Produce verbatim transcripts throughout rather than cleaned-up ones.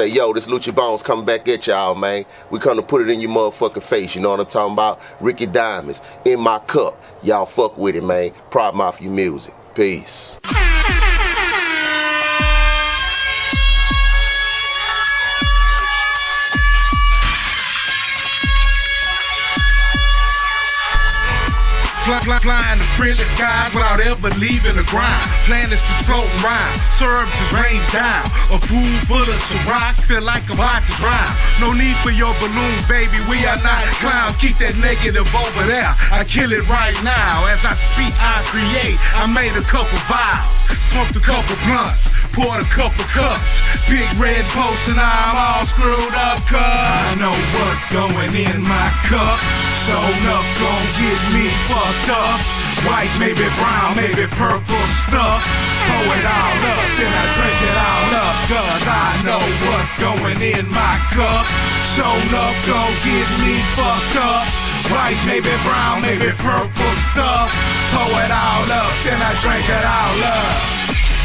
say, yo, this Luccibones coming back at y'all, man. We come to put it in your motherfucking face, you know what I'm talking about? Ricky Diamonds, In My Cup. Y'all fuck with it, man. Pride Mafia your music. Peace. Fly, fly in the friendly skies without ever leaving the grind. Planets just float and rhyme, serve just rain down. A pool full of Ciroc, feel like I'm about to drown. No need for your balloon, baby, we are not clowns. Keep that negative over there, I kill it right now. As I speak, I create, I made a couple vows. Smoked a couple blunts, poured a couple cups. Big red post and I'm all screwed up, cuz I know what's going in my cup. So enough gon' get me fucked up. White, maybe brown, maybe purple stuff. Pour it all up, then I drink it all up, cause I know what's going in my cup. So enough gon' get me fucked up. White, maybe brown, maybe purple stuff. Pour it all up, then I drink it all up.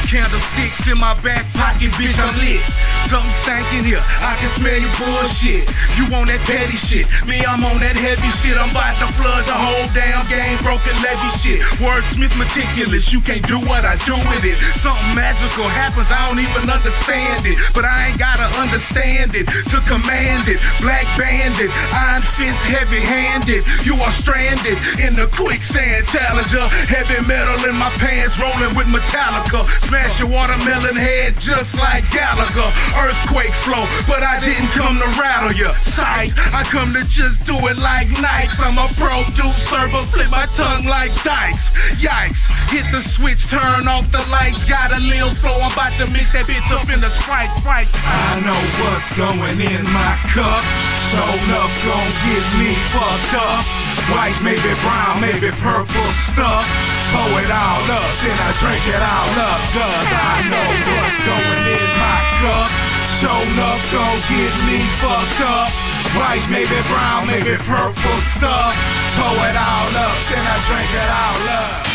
Candlesticks in my back pocket, bitch, I'm lit. Something stankin' here, I can smell your bullshit. You on that petty shit, me, I'm on that heavy shit. I'm about to flood the whole damn game, broken levy shit. Wordsmith meticulous, you can't do what I do with it. Something magical happens, I don't even understand it. But I ain't gotta understand it to command it. Black bandit, iron fist, heavy-handed. You are stranded in the quicksand challenger. Heavy metal in my pants, rolling with Metallica. Smash your watermelon head just like Gallagher. Earthquake flow, but I didn't come to rattle ya. Psych, I come to just do it like Nikes. I'm a producer, but flip my tongue like dykes. Yikes, hit the switch, turn off the lights. Got a little flow, I'm about to mix that bitch up in the Sprite. Right. I know what's going in my cup. So enough gon' get me fucked up. White, maybe brown, maybe purple stuff. Pour it all up, then I drink it all up, cause I know what's going in my cup. So enough gon' get me fucked up. White, maybe brown, maybe purple stuff. Pour it all up, then I drink it all up.